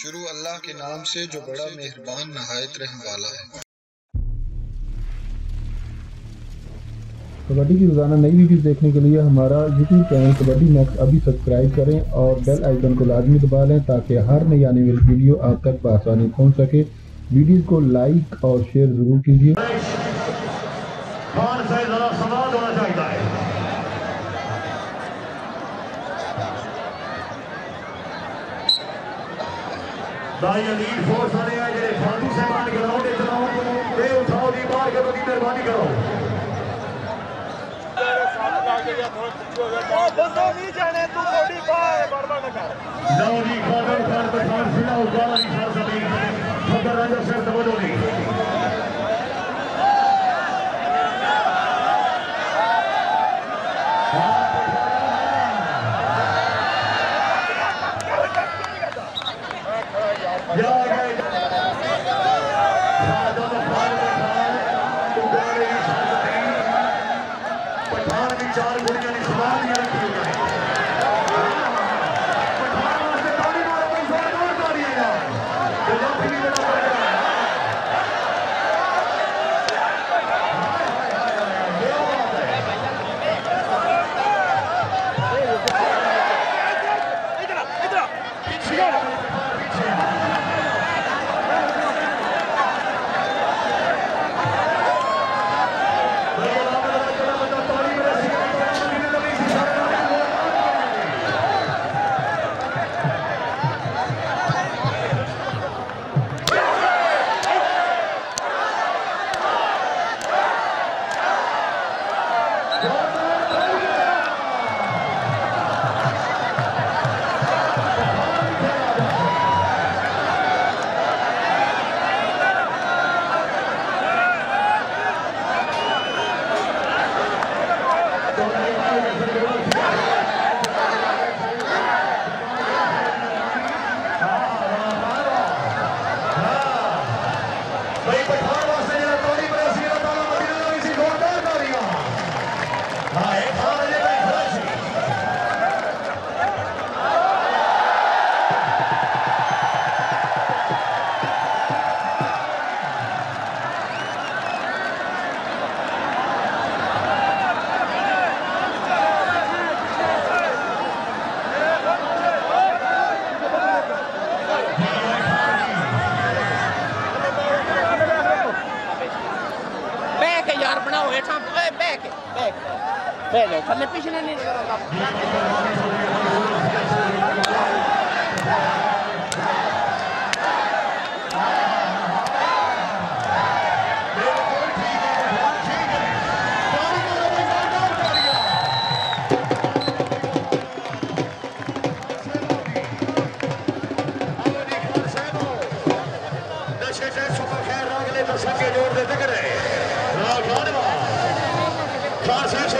शुरू अल्लाह के नाम से जो बड़ा मेहरबान नहायत रहम वाला है। कबड्डी की रोजाना नई वीडियोस देखने के लिए हमारा यूट्यूब चैनल कबड्डी नेक्स्ट अभी सब्सक्राइब करें और बेल आइकन को लाजमी दबा लें ताकि हर नई आने वाली वीडियो आप तक बआसानी पहुंच सके। वीडियो को लाइक और शेयर जरूर कीजिए। लीड फोर्स वाले हैं जो फालतू सामान ग्राउंड में चलाओ ये उठाओ जी बाहर करो जी मेहरबानी करो तेरे साथ आके या थोड़ा कुछ हो गया बसो नहीं जाने तू थोड़ी बार बार ना कर जाओ जी कादर खान पठान सीधा उतारा जी सर जमीन सदर राजा सर दबो नहीं Come on, pigeon in it.